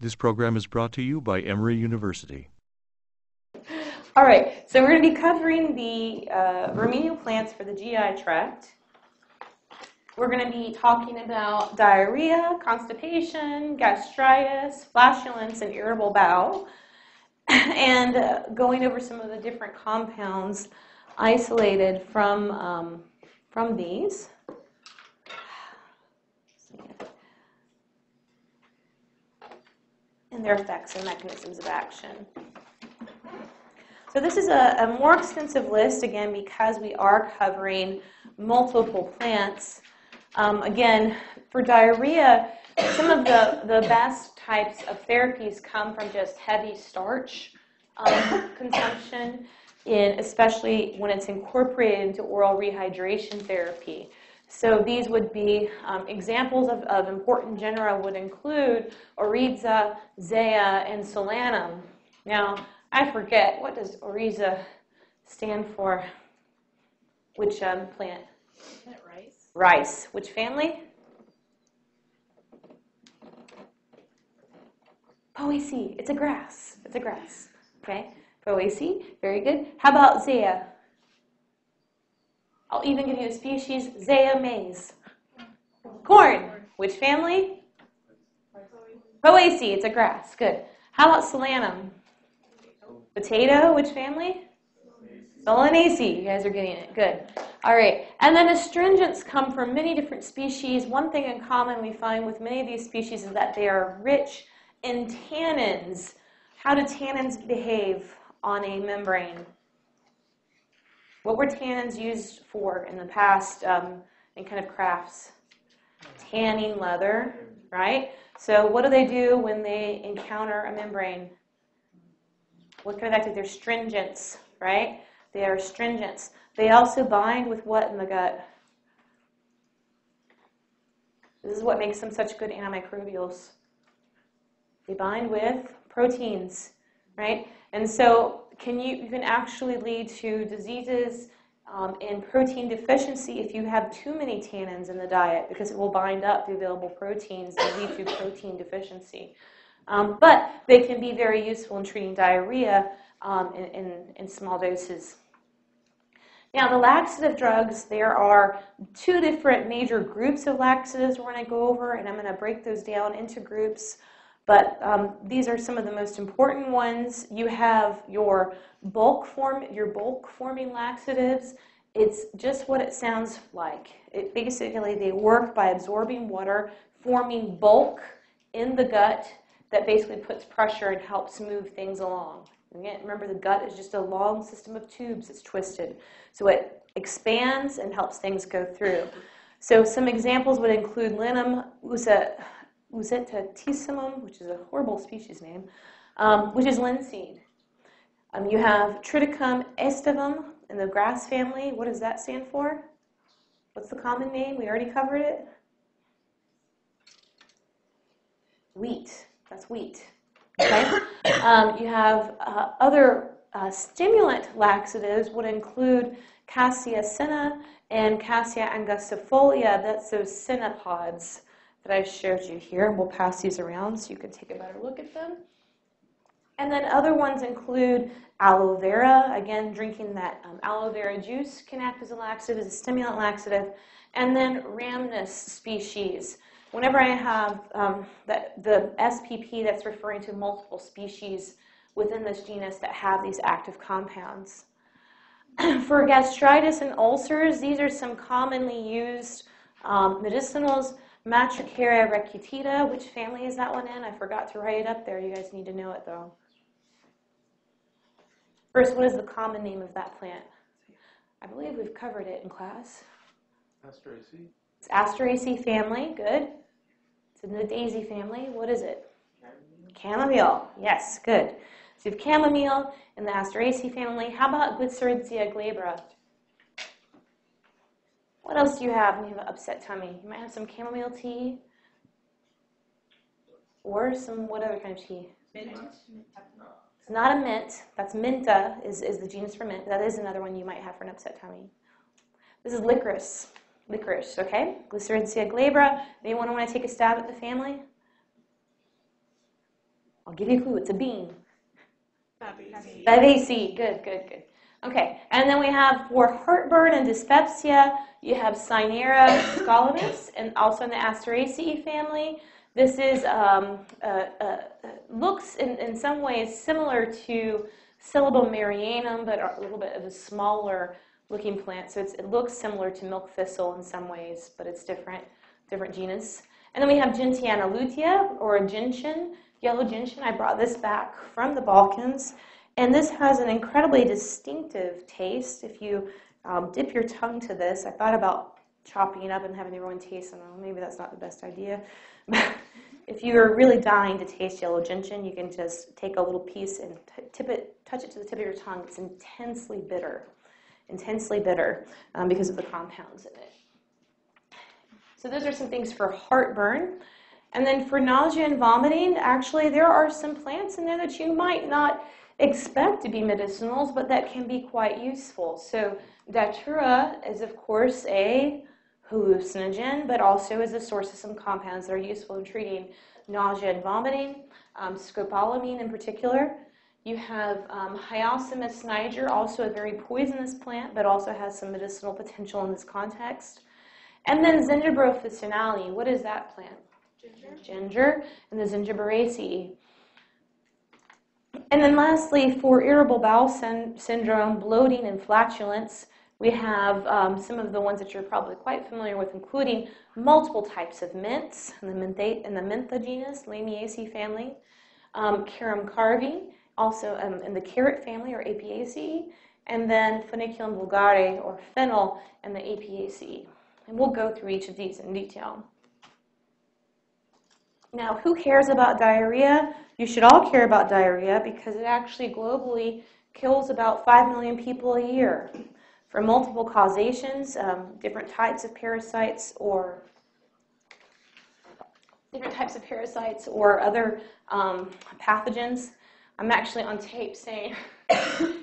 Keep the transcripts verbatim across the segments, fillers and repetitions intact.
This program is brought to you by Emory University. All right, so we're going to be covering the uh, remedial plants for the G I tract. We're going to be talking about diarrhea, constipation, gastritis, flatulence, and irritable bowel, and uh, going over some of the different compounds isolated from, um, from these. And their effects and mechanisms of action. So this is a, a more extensive list, again, because we are covering multiple plants. Um, again, for diarrhea, some of the, the best types of therapies come from just heavy starch um, consumption, in, especially when it's incorporated into oral rehydration therapy. So these would be um, examples of, of important genera would include Oryza, Zea, and Solanum. Now, I forget, what does Oryza stand for? Which um, plant? Isn't it rice? Rice. Which family? Poaceae. It's a grass. It's a grass. Okay. Poaceae. Very good. How about Zea? I'll even give you a species, Zea maize. Corn. Which family? Poaceae. It's a grass. Good. How about Solanum? Potato. Which family? Solanaceae. You guys are getting it. Good. All right. And then astringents come from many different species. One thing in common we find with many of these species is that they are rich in tannins. How do tannins behave on a membrane? What were tannins used for in the past um, in kind of crafts? Tanning leather, right? So what do they do when they encounter a membrane? What kind of active? They're stringents, right? They are stringents. They also bind with what in the gut? This is what makes them such good antimicrobials. They bind with proteins, right? And so Can you, you can actually lead to diseases um, in protein deficiency if you have too many tannins in the diet, because it will bind up the available proteins and lead to protein deficiency. Um, but they can be very useful in treating diarrhea um, in, in, in small doses. Now, the laxative drugs, there are two different major groups of laxatives we're going to go over, and I'm going to break those down into groups. But um, these are some of the most important ones. You have your bulk form, your bulk forming laxatives. It's just what it sounds like. It basically, they work by absorbing water, forming bulk in the gut that basically puts pressure and helps move things along. Again, remember, the gut is just a long system of tubes. It's twisted, so it expands and helps things go through. So some examples would include Linum usitatissimum, which is a horrible species name, um, which is linseed. Um, you have Triticum aestivum in the grass family. What does that stand for? What's the common name? We already covered it. Wheat. That's wheat. Okay. Um, you have uh, other uh, stimulant laxatives would include Cassia senna and Cassia angustifolia. That's those cinnapods that I showed you here. We'll pass these around so you can take a better look at them. And then other ones include aloe vera. Again, drinking that um, aloe vera juice can act as a laxative, as a stimulant laxative. And then Rhamnus species. Whenever I have um, that, the S P P, that's referring to multiple species within this genus that have these active compounds. For gastritis and ulcers, these are some commonly used um, medicinals. Matricaria recutita, which family is that one in? I forgot to write it up there. You guys need to know it, though. First, what is the common name of that plant? I believe we've covered it in class. Asteraceae. It's Asteraceae family. Good. It's in the daisy family. What is it? Chamomile. Chamomile. Yes, good. So you have chamomile in the Asteraceae family. How about Glycyrrhiza glabra? What else do you have when you have an upset tummy? You might have some chamomile tea or some, what other kind of tea? Mint. It's not a mint. That's Mentha is, is the genus for mint. That is another one you might have for an upset tummy. This is licorice. Licorice, okay? Glycyrrhiza glabra. Anyone want to take a stab at the family? I'll give you a clue. It's a bean. Fabaceae. Fabaceae. Good, good, good. Okay. And then we have for heartburn and dyspepsia, you have Cynara scolymus, and also in the Asteraceae family. This is um, uh, uh, looks in, in some ways similar to Silybum marianum, but a little bit of a smaller looking plant. So it's, it looks similar to milk thistle in some ways, but it's different, different genus. And then we have Gentiana lutea, or gentian, yellow gentian. I brought this back from the Balkans. And this has an incredibly distinctive taste. If you um, dip your tongue to this, I thought about chopping it up and having everyone taste them. Well, maybe that's not the best idea. But if you're really dying to taste yellow gentian, you can just take a little piece and t tip it, touch it to the tip of your tongue. It's intensely bitter, intensely bitter um, because of the compounds in it. So those are some things for heartburn. And then for nausea and vomiting, actually there are some plants in there that you might not expect to be medicinals, but that can be quite useful. So Datura is of course a hallucinogen, but also is a source of some compounds that are useful in treating nausea and vomiting, um, scopolamine in particular. You have um, Hyoscyamus niger, also a very poisonous plant, but also has some medicinal potential in this context. And then Zingiber officinale, what is that plant? Ginger. Ginger, and the Zingiberaceae. And then lastly, for irritable bowel syn syndrome, bloating, and flatulence, we have um, some of the ones that you're probably quite familiar with, including multiple types of mints in the, menthate, in the Mentha genus, Lamiaceae family, um, Carum carvi, also um, in the carrot family, or Apiaceae, and then Foeniculum vulgare, or fennel, in the Apiaceae. And we'll go through each of these in detail. Now, who cares about diarrhea? You should all care about diarrhea because it actually globally kills about five million people a year for multiple causations, um, different types of parasites or different types of parasites or other um, pathogens. I'm actually on tape saying,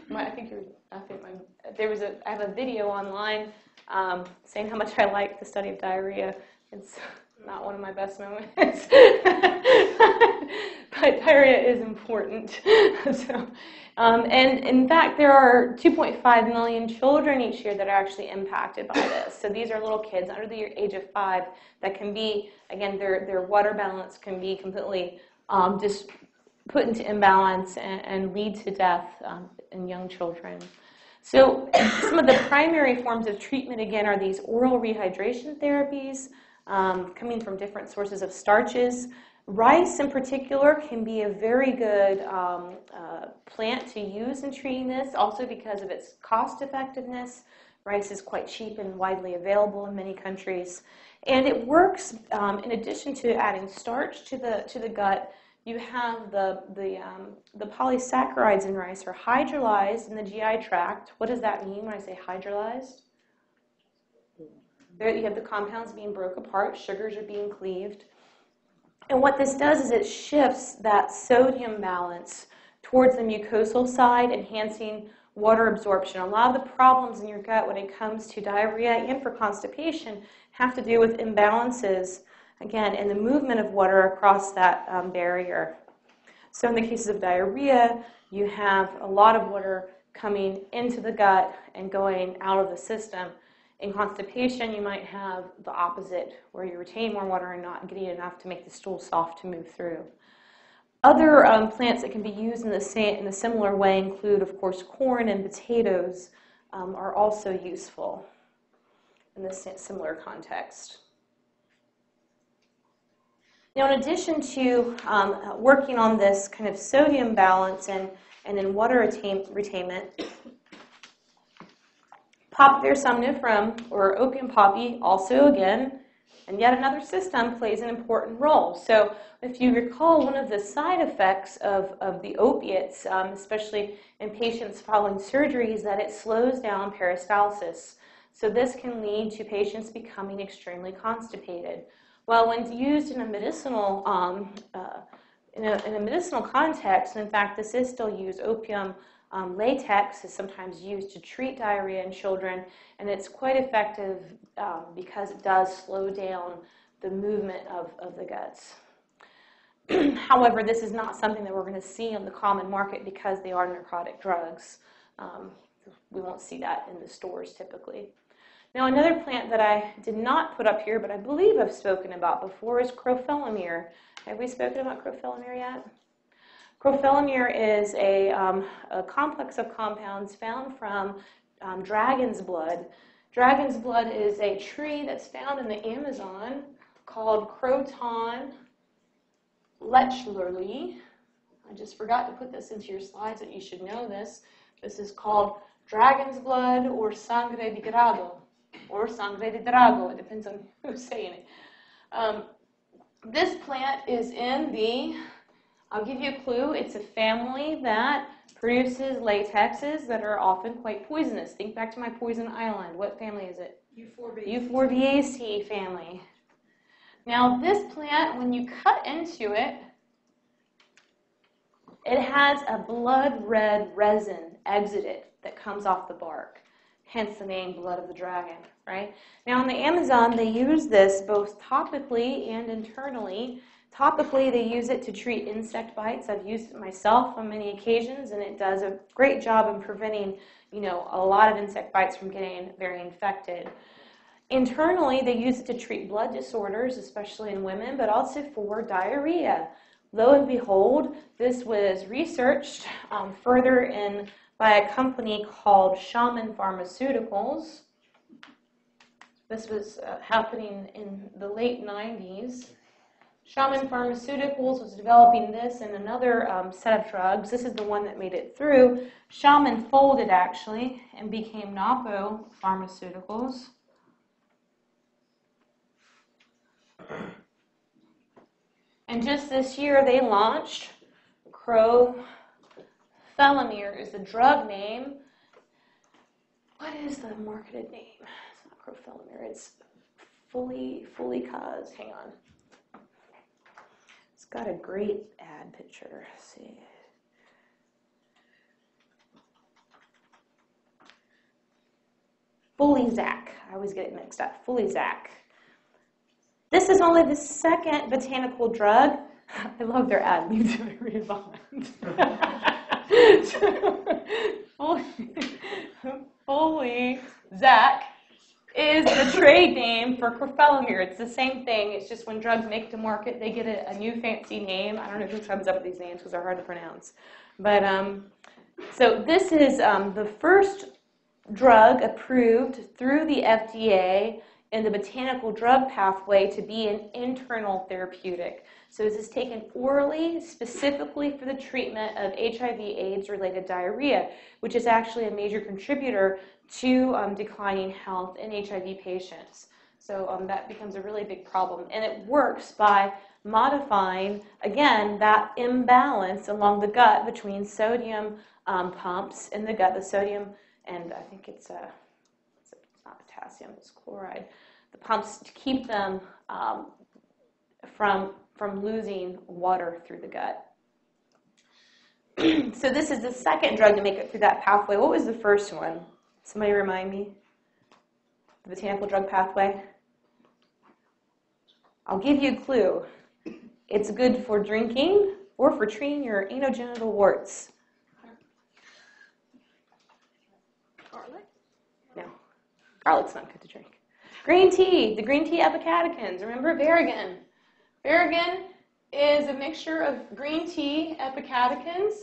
my, I think, you're, I think my, there was a, I have a video online um, saying how much I like the study of diarrhea. It's not one of my best moments, but diarrhea is important. So, um, and in fact, there are two point five million children each year that are actually impacted by this. So these are little kids under the age of five that can be, again, their, their water balance can be completely um, just put into imbalance and, and lead to death um, in young children. So some of the primary forms of treatment, again, are these oral rehydration therapies, Um, coming from different sources of starches. Rice in particular can be a very good um, uh, plant to use in treating this, also because of its cost effectiveness. Rice is quite cheap and widely available in many countries. And it works, um, in addition to adding starch to the, to the gut, you have the, the, um, the polysaccharides in rice are hydrolyzed in the G I tract. What does that mean when I say hydrolyzed? There you have the compounds being broke apart, sugars are being cleaved. And what this does is it shifts that sodium balance towards the mucosal side, enhancing water absorption. A lot of the problems in your gut when it comes to diarrhea and for constipation have to do with imbalances, again, in the movement of water across that um, barrier. So in the cases of diarrhea, you have a lot of water coming into the gut and going out of the system. In constipation, you might have the opposite, where you retain more water and not getting enough to make the stool soft to move through. Other um, plants that can be used in the, same, in a similar way include, of course, corn and potatoes um, are also useful in this similar context. Now, in addition to um, working on this kind of sodium balance and, and then water retain, retainment, Papaver somniferum, or opium poppy, also again, and yet another system, plays an important role. So if you recall, one of the side effects of, of the opiates, um, especially in patients following surgery, is that it slows down peristalsis. So this can lead to patients becoming extremely constipated. Well, when used in a medicinal, um, uh, in, a, in a medicinal context, and in fact, this is still used, opium Um, latex is sometimes used to treat diarrhea in children, and it's quite effective um, because it does slow down the movement of, of the guts. However, this is not something that we're going to see on the common market because they are narcotic drugs. Um, we won't see that in the stores typically. Now, another plant that I did not put up here, but I believe I've spoken about before, is Crofelemer. Have we spoken about Crofelemer yet? Crofelemer is a, um, a complex of compounds found from um, dragon's blood. Dragon's blood is a tree that's found in the Amazon called Croton lechlerli. I just forgot to put this into your slides, that you should know this. This is called dragon's blood or sangre di drago, or sangre di drago. It depends on who's saying it. Um, this plant is in the, I'll give you a clue, it's a family that produces latexes that are often quite poisonous. Think back to my poison island. What family is it? Euphorbiaceae. Euphorbiaceae family. Now this plant, when you cut into it, it has a blood red resin exited that comes off the bark, hence the name blood of the dragon, right? Now in the Amazon, they use this both topically and internally. Topically, they use it to treat insect bites. I've used it myself on many occasions, and it does a great job in preventing, you know, a lot of insect bites from getting very infected. Internally, they use it to treat blood disorders, especially in women, but also for diarrhea. Lo and behold, this was researched um, further in by a company called Shaman Pharmaceuticals. This was uh, happening in the late nineties. Shaman Pharmaceuticals was developing this and another um, set of drugs. This is the one that made it through. Shaman folded, actually, and became Napo Pharmaceuticals. And just this year, they launched Crofelemer, is the drug name. What is the marketed name? It's not Crofelemer. It's fully, fully cause. Hang on. It's got a great ad picture. Let's see. Fulyzaq. I always get it mixed up. Fulyzaq. This is only the second botanical drug. I love their ad libs when I read about it. Fulyzaq is the trade name for Crofelemer. It's the same thing. It's just when drugs make the market, they get a, a new fancy name. I don't know who comes up with these names because they're hard to pronounce. But um, so this is um, the first drug approved through the F D A in the botanical drug pathway to be an internal therapeutic. So this is taken orally, specifically for the treatment of H I V AIDS related diarrhea, which is actually a major contributor to um, declining health in H I V patients. So um, that becomes a really big problem. And it works by modifying, again, that imbalance along the gut between sodium um, pumps in the gut, the sodium, and I think it's a, not potassium, it's chloride, the pumps to keep them um, from, from losing water through the gut. So this is the second drug to make it through that pathway. What was the first one? Somebody remind me? The botanical drug pathway? I'll give you a clue. It's good for drinking or for treating your anogenital warts. Garlic's not good to drink. Green tea, the green tea epicatechins. Remember Varagon. Varagon is a mixture of green tea epicatechins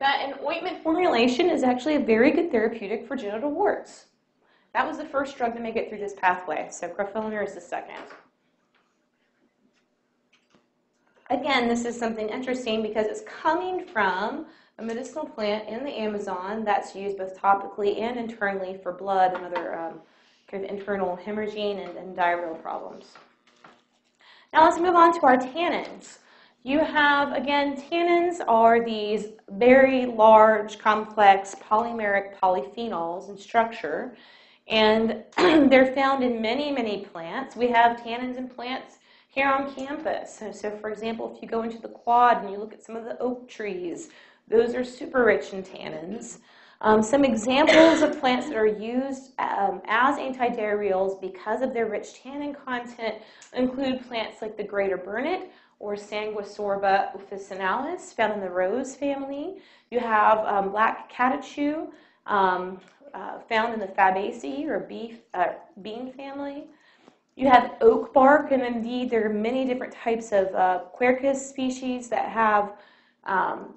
that in ointment formulation is actually a very good therapeutic for genital warts. That was the first drug to make it through this pathway, so Crofelemer is the second. Again, this is something interesting because it's coming from a medicinal plant in the Amazon that's used both topically and internally for blood and other um, kind of internal hemorrhaging and, and diarrheal problems. Now let's move on to our tannins. You have, again, tannins are these very large, complex, polymeric polyphenols in structure, and they're found in many, many plants. We have tannins in plants here on campus. So, so for example, if you go into the quad and you look at some of the oak trees, those are super rich in tannins. Um, some examples of plants that are used um, as antidiarrheals because of their rich tannin content include plants like the greater burnet or Sanguisorba officinalis, found in the rose family. You have um, black catechu, um, uh, found in the Fabaceae or beef, uh, bean family. You have oak bark, and indeed there are many different types of uh, Quercus species that have, um,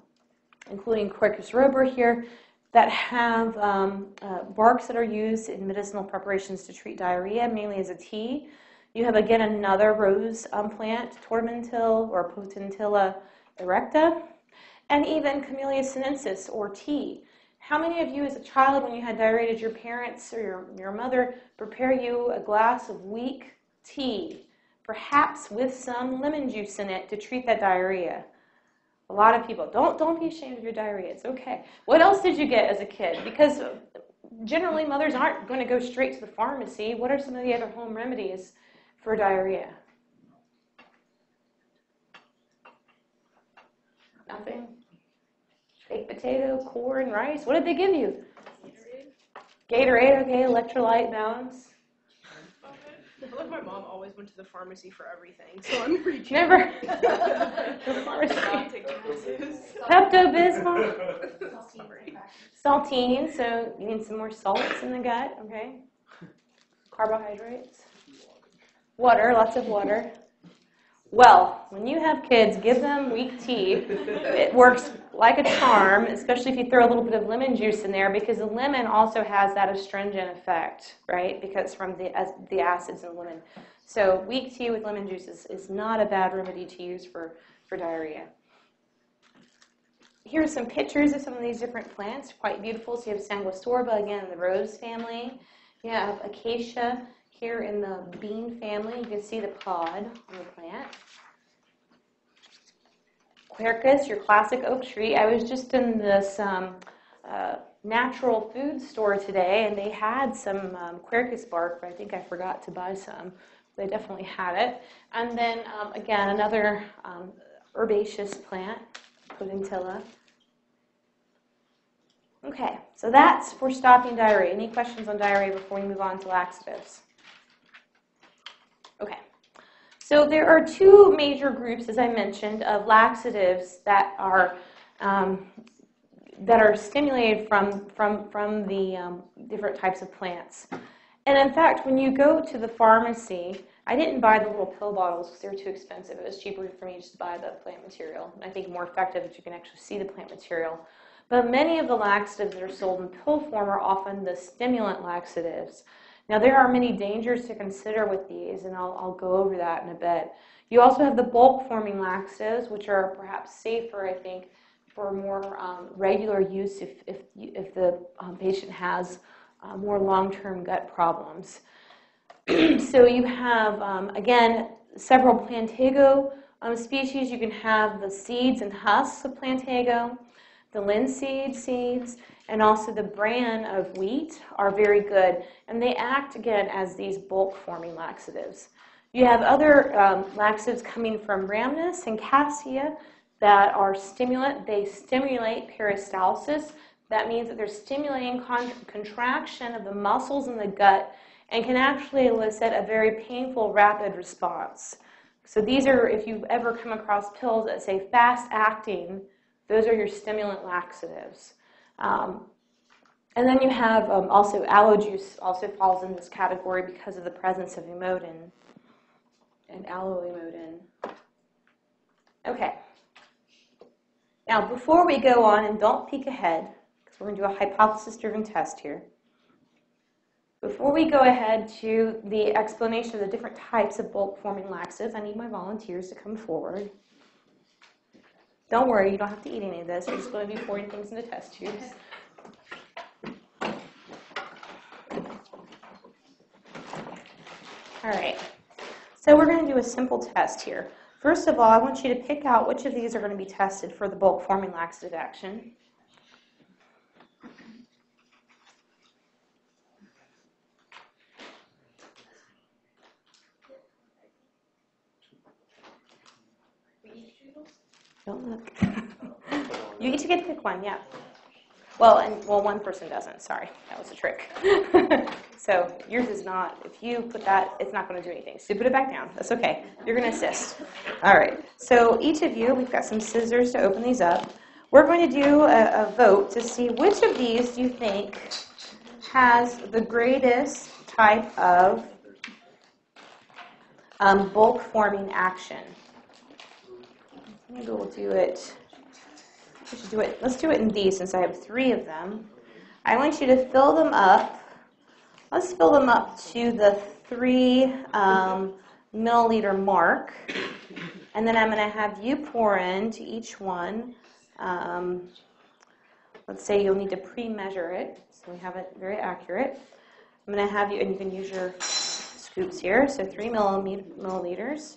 including Quercus robur here, that have um, uh, barks that are used in medicinal preparations to treat diarrhea, mainly as a tea. You have again another rose um, plant, Tormentil or Potentilla erecta, and even Camellia sinensis or tea. How many of you as a child, when you had diarrhea, did your parents or your, your mother prepare you a glass of weak tea, perhaps with some lemon juice in it, to treat that diarrhea? A lot of people. Don't, don't be ashamed of your diarrhea. It's okay. What else did you get as a kid? Because generally mothers aren't going to go straight to the pharmacy. What are some of the other home remedies for diarrhea? Nothing? Baked potato, corn, rice. What did they give you? Gatorade. Gatorade, okay, electrolyte balance. I feel like my mom always went to the pharmacy for everything, so I'm pretty cheap. Never. The pharmacy. Pepto-Bismol. Saltine. Saltine, so you need some more salts in the gut, okay? Carbohydrates. Water, lots of water. Well, when you have kids, give them weak tea. It works like a charm, especially if you throw a little bit of lemon juice in there, because the lemon also has that astringent effect, right? Because from the, as, the acids in lemon. So weak tea with lemon juice is, is not a bad remedy to use for, for diarrhea. Here are some pictures of some of these different plants, quite beautiful. So you have Sanguisorba, again, in the rose family. You have Acacia. Here in the bean family, you can see the pod on the plant. Quercus, your classic oak tree. I was just in this um, uh, natural food store today, and they had some um, Quercus bark, but I think I forgot to buy some. They definitely had it. And then, um, again, another um, herbaceous plant, Potentilla. Okay, so that's for stopping diarrhea. Any questions on diarrhea before we move on to laxatives? Okay, so there are two major groups, as I mentioned, of laxatives that are um, that are stimulated from from from the um, different types of plants. And in fact, when you go to the pharmacy, I didn't buy the little pill bottles because they were too expensive. It was cheaper for me just to buy the plant material. I think more effective if you can actually see the plant material. But many of the laxatives that are sold in pill form are often the stimulant laxatives. Now, there are many dangers to consider with these, and I'll, I'll go over that in a bit. You also have the bulk-forming laxatives, which are perhaps safer, I think, for more um, regular use if, if, if the um, patient has uh, more long-term gut problems. So you have, um, again, several Plantago um, species. You can have the seeds and husks of Plantago, the linseed seeds, and also the bran of wheat are very good, and they act again as these bulk-forming laxatives. You have other um, laxatives coming from Rhamnus and Cassia that are stimulant. They stimulate peristalsis. That means that they're stimulating con contraction of the muscles in the gut and can actually elicit a very painful rapid response. So these are, if you've ever come across pills that say fast-acting, those are your stimulant laxatives. Um, and then you have um, also aloe juice also falls in this category because of the presence of emodin and aloe emodin. Okay. Now before we go on, and don't peek ahead, because we're going to do a hypothesis-driven test here. Before we go ahead to the explanation of the different types of bulk-forming laxatives, I need my volunteers to come forward. Don't worry, you don't have to eat any of this. We're just going to be pouring things into test tubes. All right. So we're going to do a simple test here. First of all, I want you to pick out which of these are going to be tested for the bulk-forming laxative action. Don't look. You each get to pick one, yeah. Well, and well, one person doesn't. Sorry, that was a trick. So yours is not. If you put that, it's not going to do anything. So put it back down. That's okay. You're going to assist. All right. So each of you, we've got some scissors to open these up. We're going to do a, a vote to see which of these you think has the greatest type of um, bulk-forming action. Maybe we'll do it. We should do it. Let's do it in these, since I have three of them. I want you to fill them up. Let's fill them up to the three um, milliliter mark, and then I'm going to have you pour into each one. Um, let's say you'll need to pre-measure it, so we have it very accurate. I'm going to have you, and you can use your scoops here. So three milliliters.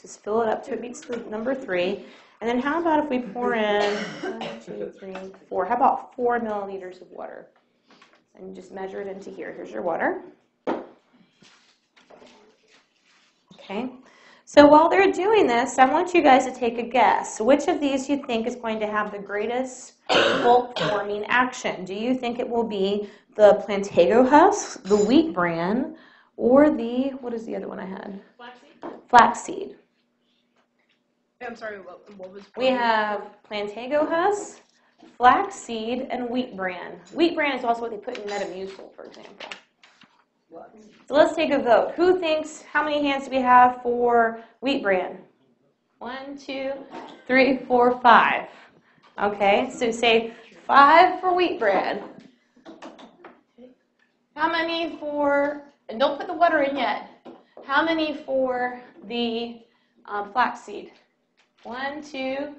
Just fill it up to it meets the number three. And then how about if we pour in one, two, three, four? How about four milliliters of water? And just measure it into here. Here's your water. Okay. So while they're doing this, I want you guys to take a guess. Which of these you think is going to have the greatest bulk-forming action? Do you think it will be the Plantago husk, the wheat bran, or the, what is the other one I had? Flaxseed. Flaxseed. I'm sorry, what, what was We have Plantago husk, flaxseed, and wheat bran. Wheat bran is also what they put in Metamucil, for example. So let's take a vote. Who thinks, how many hands do we have for wheat bran? One, two, three, four, five. Okay, so say five for wheat bran. How many for, and don't put the water in yet. How many for the um, flaxseed? One, two,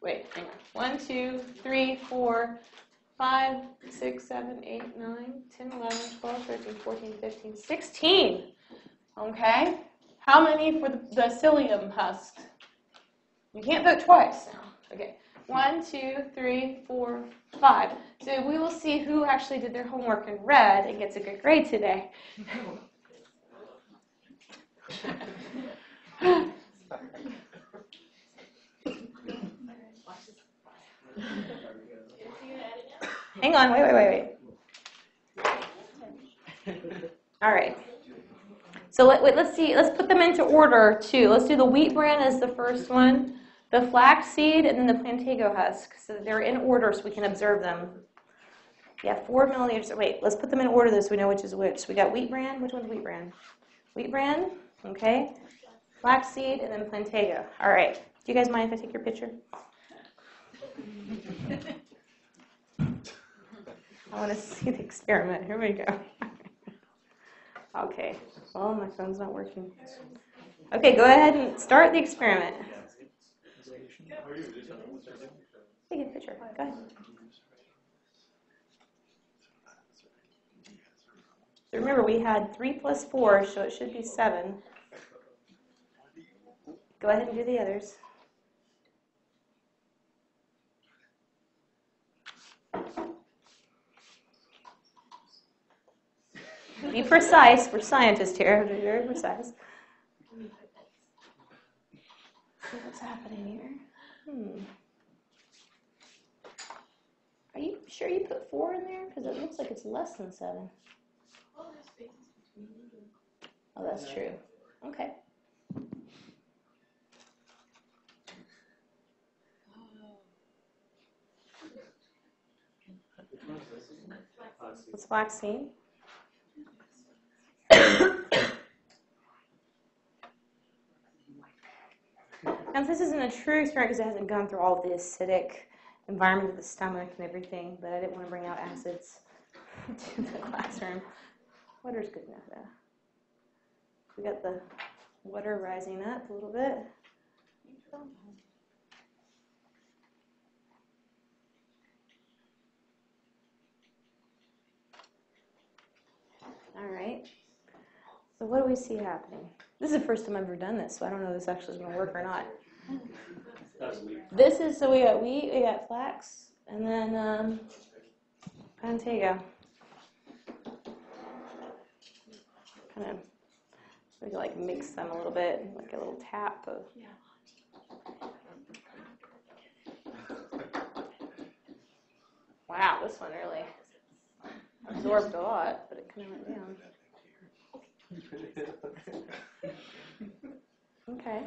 wait, hang on. One, two, three, four, five, six, seven, eight, nine, ten, eleven, twelve, thirteen, fourteen, fifteen, sixteen. Okay. How many for the, the psyllium husk? You can't vote twice now. Okay. One, two, three, four, five. So we will see who actually did their homework and read and gets a good grade today. Hang on, wait, wait, wait, wait. All right. So let, wait, let's see, let's put them into order too. Let's do the wheat bran as the first one, the flaxseed, and then the Plantago husk. So they're in order so we can observe them. Yeah, four milliliters. Wait, let's put them in order though so we know which is which. So we got wheat bran. Which one's wheat bran? Wheat bran, okay. Flaxseed, and then Plantago. All right. Do you guys mind if I take your picture? I want to see the experiment. Here we go. Okay. Well, my phone's not working. Okay, go ahead and start the experiment. Take a picture. Go ahead. So remember, we had three plus four, so it should be seven. Go ahead and do the others. Be precise. We're scientists here. Be very precise. See what's happening here. Hmm. Are you sure you put four in there? Because it looks like it's less than seven. Oh, that's true. Okay. It's flaxseed. Now, this isn't a true experiment because it hasn't gone through all the acidic environment of the stomach and everything, but I didn't want to bring out acids to the classroom. Water's good enough, though. We got the water rising up a little bit. All right. So what do we see happening? This is the first time I've ever done this, so I don't know if this actually is going to work or not. This is, so we got wheat, we got flax, and then um, Plantago. Kind of, we can like mix them a little bit, like a little tap of. Wow, this one really absorbed a lot, but it kind of went down. Okay.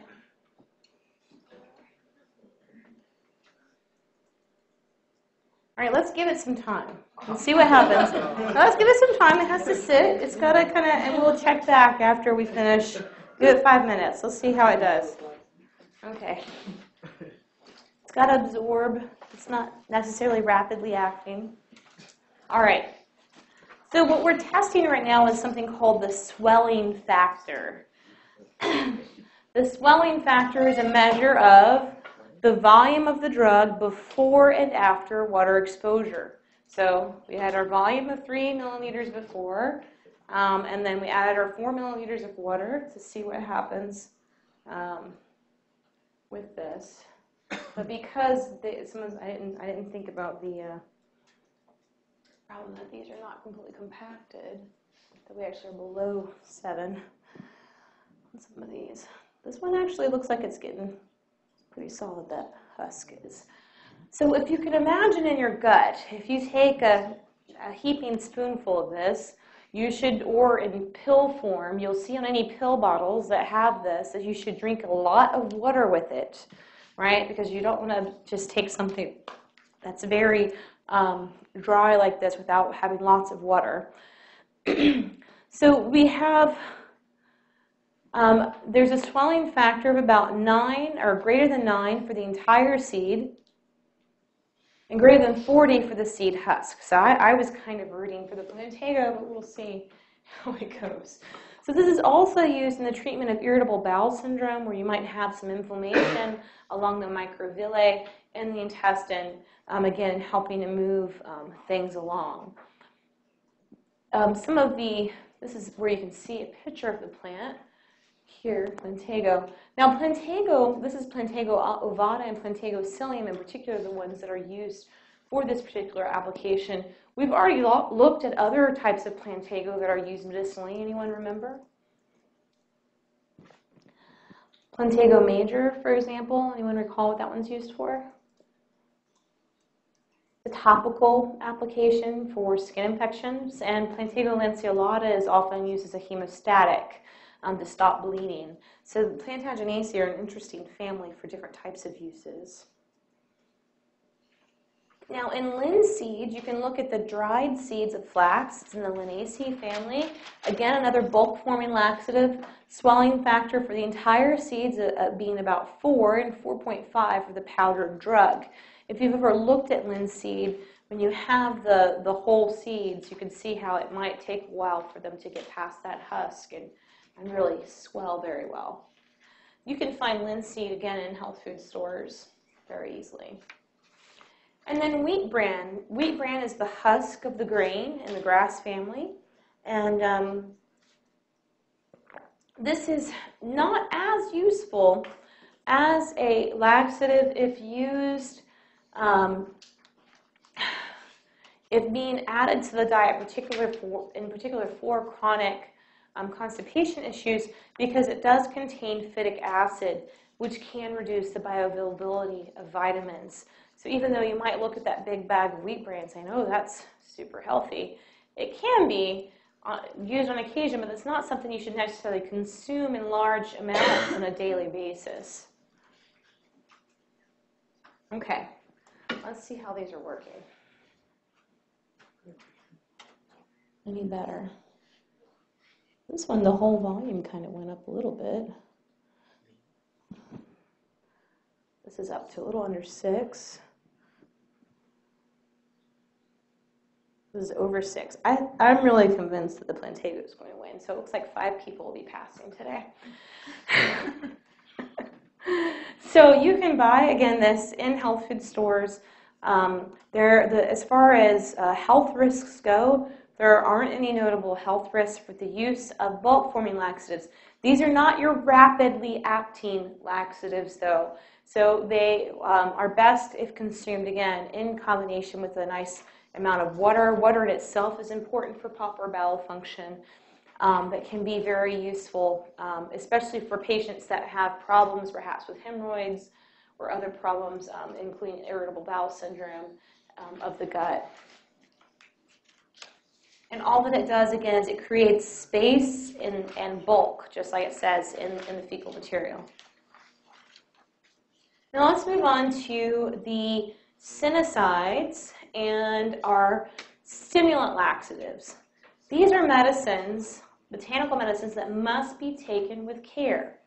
All right, let's give it some time and see what happens. Let's give it some time. It has to sit. It's got to kind of, and we'll check back after we finish. Give it five minutes. Let's see how it does. Okay. It's got to absorb. It's not necessarily rapidly acting. All right. So what we're testing right now is something called the swelling factor. The swelling factor is a measure of the volume of the drug before and after water exposure. So we had our volume of three milliliters before, um, and then we added our four milliliters of water to see what happens um, with this. But because they, someone's, I didn't, I didn't think about the uh, problem that these are not completely compacted, that we actually are below seven on some of these. This one actually looks like it's getting pretty solid, that husk is. So if you can imagine in your gut, if you take a, a heaping spoonful of this, you should, or in pill form, you'll see on any pill bottles that have this, that you should drink a lot of water with it, right? Because you don't want to just take something that's very um, dry like this without having lots of water. So we have... Um, there's a swelling factor of about nine or greater than nine for the entire seed and greater than forty for the seed husk. So I, I was kind of rooting for the Plantago, but we'll see how it goes. So this is also used in the treatment of irritable bowel syndrome, where you might have some inflammation along the microvilli in the intestine, um, again, helping to move um, things along. Um, some of the, this is where you can see a picture of the plant. Here, Plantago. Now, Plantago, this is Plantago ovata and Plantago psyllium in particular, the ones that are used for this particular application. We've already lo looked at other types of Plantago that are used medicinally. Anyone remember? Plantago major, for example. Anyone recall what that one's used for? The topical application for skin infections, and Plantago lanceolata is often used as a hemostatic. Um, to stop bleeding. So the Plantagenaceae are an interesting family for different types of uses. Now in linseed, you can look at the dried seeds of flax. It's in the Linaceae family. Again, another bulk-forming laxative. Swelling factor for the entire seeds uh, being about four and four point five for the powdered drug. If you've ever looked at linseed, when you have the, the whole seeds, you can see how it might take a while for them to get past that husk and and really swell very well. You can find linseed again in health food stores very easily. And then wheat bran. Wheat bran is the husk of the grain in the grass family. And um, this is not as useful as a laxative if used, um, if being added to the diet particular for, in particular for chronic Um, constipation issues, because it does contain phytic acid, which can reduce the bioavailability of vitamins. So even though you might look at that big bag of wheat bran and say, oh, that's super healthy, it can be uh, used on occasion, but it's not something you should necessarily consume in large amounts on a daily basis. Okay, let's see how these are working. Any better? This one, the whole volume kind of went up a little bit. This is up to a little under six. This is over six. I, I'm really convinced that the Plantago is going to win, so it looks like five people will be passing today. So you can buy, again, this in health food stores. Um, there, the, as far as uh, health risks go, there aren't any notable health risks for the use of bulk-forming laxatives. These are not your rapidly acting laxatives, though. So they um, are best if consumed, again, in combination with a nice amount of water. Water in itself is important for proper bowel function, um, but can be very useful, um, especially for patients that have problems, perhaps with hemorrhoids or other problems, um, including irritable bowel syndrome. um, of the gut. And all that it does, again, is it creates space and, and bulk, just like it says in, in the fecal material. Now let's move on to the sinusides and our stimulant laxatives. These are medicines, botanical medicines, that must be taken with care.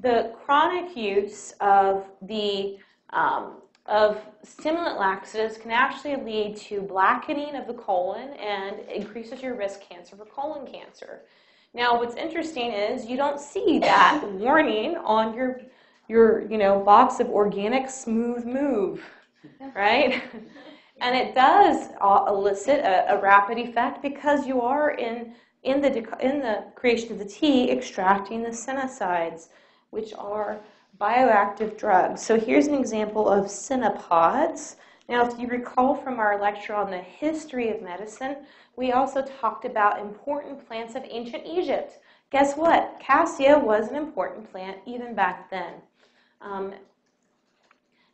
The chronic use of the um, of stimulant laxatives can actually lead to blackening of the colon and increases your risk cancer for colon cancer. Now, what's interesting is you don't see that warning on your your you know box of organic smooth move, right? And it does elicit a, a rapid effect because you are in in the in the creation of the tea extracting the sinusides, which are bioactive drugs. So here's an example of cynopods. Now, if you recall from our lecture on the history of medicine, we also talked about important plants of ancient Egypt. Guess what? Cassia was an important plant even back then. Um,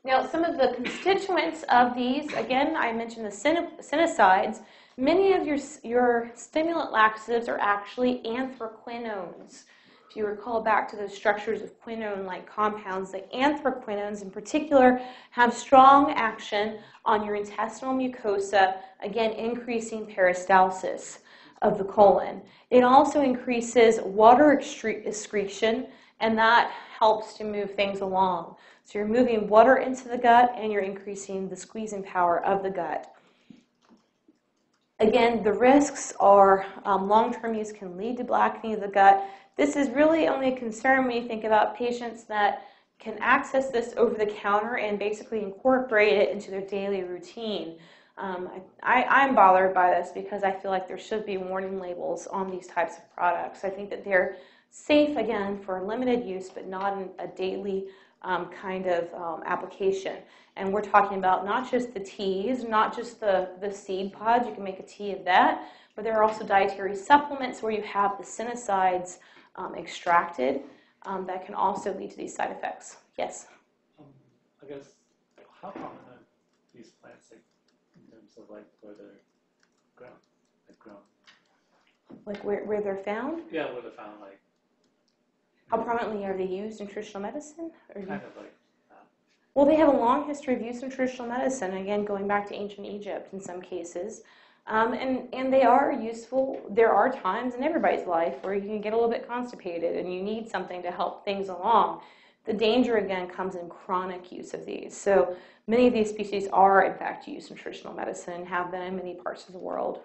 now, some of the constituents of these, again, I mentioned the sinusides. Many of your, your stimulant laxatives are actually anthraquinones. If you recall back to those structures of quinone-like compounds, the anthraquinones in particular have strong action on your intestinal mucosa, again increasing peristalsis of the colon. It also increases water excretion, and that helps to move things along. So you're moving water into the gut, and you're increasing the squeezing power of the gut. Again, the risks are um, long-term use can lead to blackening of the gut. This is really only a concern when you think about patients that can access this over the counter and basically incorporate it into their daily routine. Um, I, I'm bothered by this because I feel like there should be warning labels on these types of products. I think that they're safe, again, for limited use, but not in a daily um, kind of um, application. And we're talking about not just the teas, not just the, the seed pods, you can make a tea of that, but there are also dietary supplements where you have the sinusides um, extracted um, that can also lead to these side effects. Yes? Um, I guess, how common are these plants like, in terms of like where they're grown? Like, grown? like where, where they're found? Yeah, where they're found. Like, how prominently are they used in traditional medicine? Or kind of like. Well, they have a long history of use in traditional medicine, again, going back to ancient Egypt in some cases. Um, and, and they are useful. There are times in everybody's life where you can get a little bit constipated and you need something to help things along. The danger, again, comes in chronic use of these. So many of these species are, in fact, used in traditional medicine and have been in many parts of the world.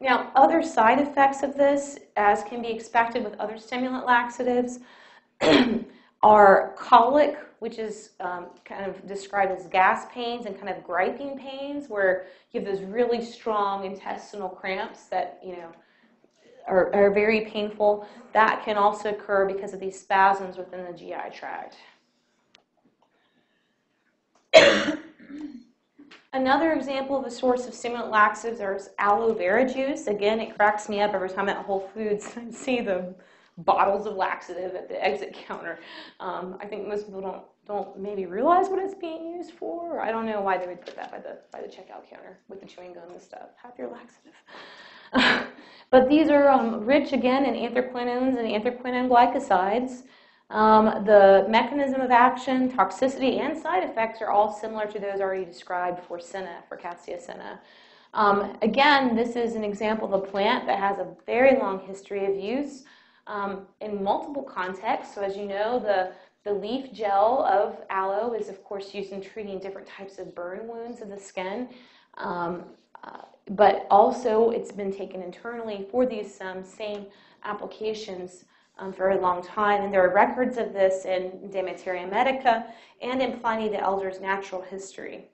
Now, other side effects of this, as can be expected with other stimulant laxatives, are colic, which is um, kind of described as gas pains and kind of griping pains, where you have those really strong intestinal cramps that, you know, are, are very painful. That can also occur because of these spasms within the G I tract. Another example of a source of stimulant laxatives is aloe vera juice. Again, it cracks me up every time at Whole Foods I see them. Bottles of laxative at the exit counter. Um, I think most people don't don't maybe realize what it's being used for. I don't know why they would put that by the by the checkout counter with the chewing gum and stuff. Have your laxative. But these are um, rich again in anthraquinones and anthraquinone glycosides. Um, the mechanism of action, toxicity, and side effects are all similar to those already described for senna, for Cassia senna. Um, again, this is an example of a plant that has a very long history of use. Um, in multiple contexts. So as you know, the, the leaf gel of aloe is, of course, used in treating different types of burn wounds of the skin. Um, uh, but also, it's been taken internally for these um, same applications um, for a long time. And there are records of this in De Materia Medica and in Pliny the Elder's Natural History.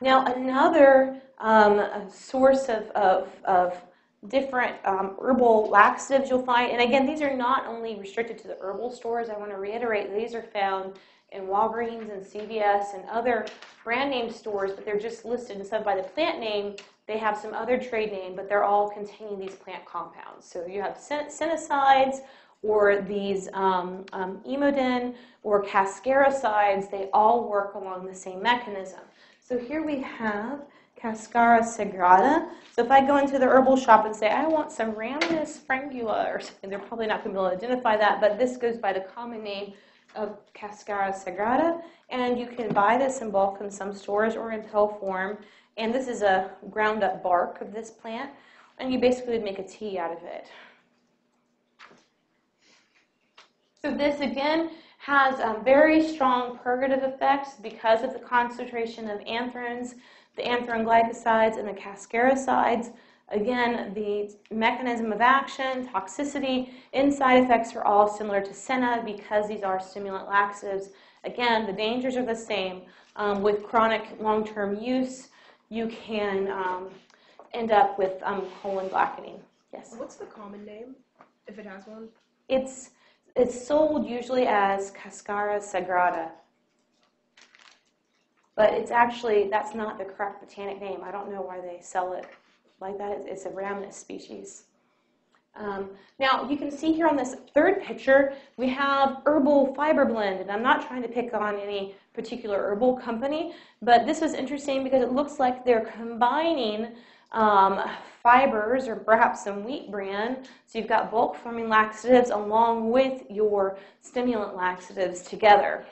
Now, another um, source of, of, of different um, herbal laxatives you'll find. And again, these are not only restricted to the herbal stores. I want to reiterate, these are found in Walgreens and C V S and other brand name stores, but they're just listed instead of by the plant name. They have some other trade name, but they're all containing these plant compounds. So you have sinusides or these um, um, emodin or cascaricides, they all work along the same mechanism. So here we have Cascara sagrada. So if I go into the herbal shop and say, I want some Rhamnus frangula or something, they're probably not going to be able to identify that, but this goes by the common name of Cascara sagrada. And you can buy this in bulk in some stores or in pill form. And this is a ground up bark of this plant. And you basically would make a tea out of it. So this, again, has um, very strong purgative effects because of the concentration of anthorins, the anthorine glycosides, and the cascaricides. Again, the mechanism of action, toxicity, and side effects are all similar to senna because these are stimulant laxatives. Again, the dangers are the same. Um, with chronic long-term use, you can um, end up with um, colon blackening. Yes? What's the common name, if it has one? It's, it's sold usually as Cascara sagrada. But it's actually, that's not the correct botanic name. I don't know why they sell it like that. It's a Rhamnus species. Um, now, you can see here on this third picture, we have herbal fiber blend. And I'm not trying to pick on any particular herbal company, but this was interesting because it looks like they're combining um, fibers or perhaps some wheat bran. So you've got bulk forming laxatives along with your stimulant laxatives together.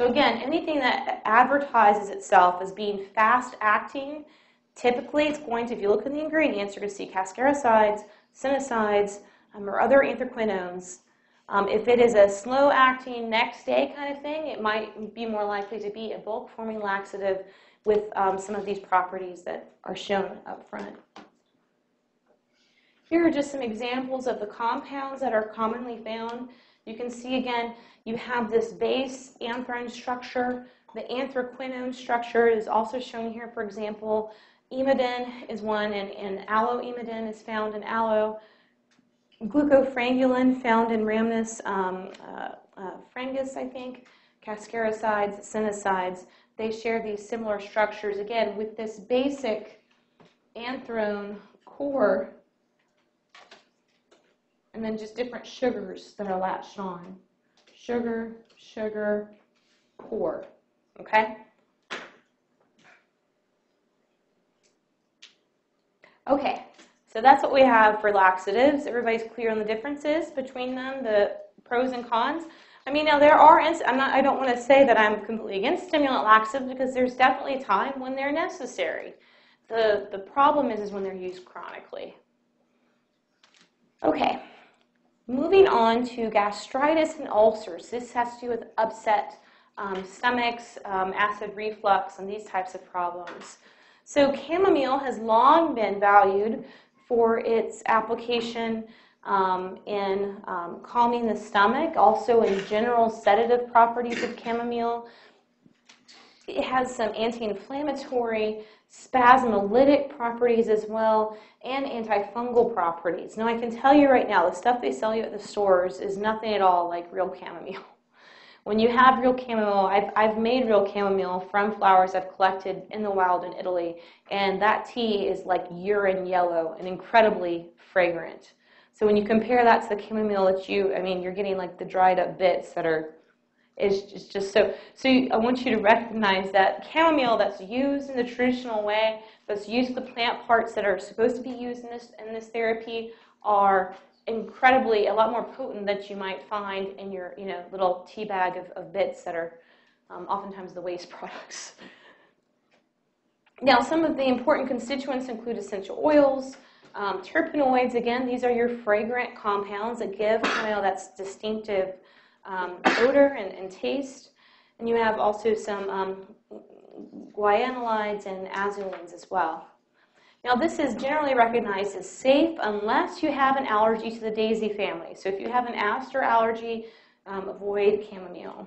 So again, anything that advertises itself as being fast-acting, typically it's going to, if you look at the ingredients, you're going to see cascaricides, cinnicides, um, or other anthraquinones. Um, if it is a slow-acting, next-day kind of thing, it might be more likely to be a bulk-forming laxative with um, some of these properties that are shown up front. Here are just some examples of the compounds that are commonly found. You can see, again, you have this base anthorine structure. The anthraquinone structure is also shown here, for example. Emodin is one, and, and alloemodin is found in aloe. Glucofrangulin found in Rhamnus um, uh, uh, frangus, I think. Cascaricides, cinnicides, they share these similar structures, again, with this basic anthrone core. And then just different sugars that are latched on. Sugar, sugar, core. Okay? Okay, so that's what we have for laxatives. Everybody's clear on the differences between them, the pros and cons. I mean, now there are, I'm not, I don't want to say that I'm completely against stimulant laxatives because there's definitely a time when they're necessary. The, the problem is, is when they're used chronically. Okay. Moving on to gastritis and ulcers. This has to do with upset um, stomachs, um, acid reflux, and these types of problems. So chamomile has long been valued for its application um, in um, calming the stomach, also in general sedative properties of chamomile. It has some anti-inflammatory, spasmolytic properties as well, and antifungal properties. Now I can tell you right now, the stuff they sell you at the stores is nothing at all like real chamomile. When you have real chamomile, I've, I've made real chamomile from flowers I've collected in the wild in Italy, and that tea is like urine yellow and incredibly fragrant. So when you compare that to the chamomile that you, I mean, you're getting like the dried up bits that are, it's just so, so I want you to recognize that chamomile that's used in the traditional way, that's used the plant parts that are supposed to be used in this, in this therapy are incredibly, a lot more potent than you might find in your, you know, little tea bag of, of bits that are um, oftentimes the waste products. Now, some of the important constituents include essential oils, um, terpenoids, again, these are your fragrant compounds that give chamomile that's distinctive Um, odor and, and taste, and you have also some um, guianolides and azulines as well. Now this is generally recognized as safe unless you have an allergy to the daisy family. So if you have an aster allergy, um, avoid chamomile.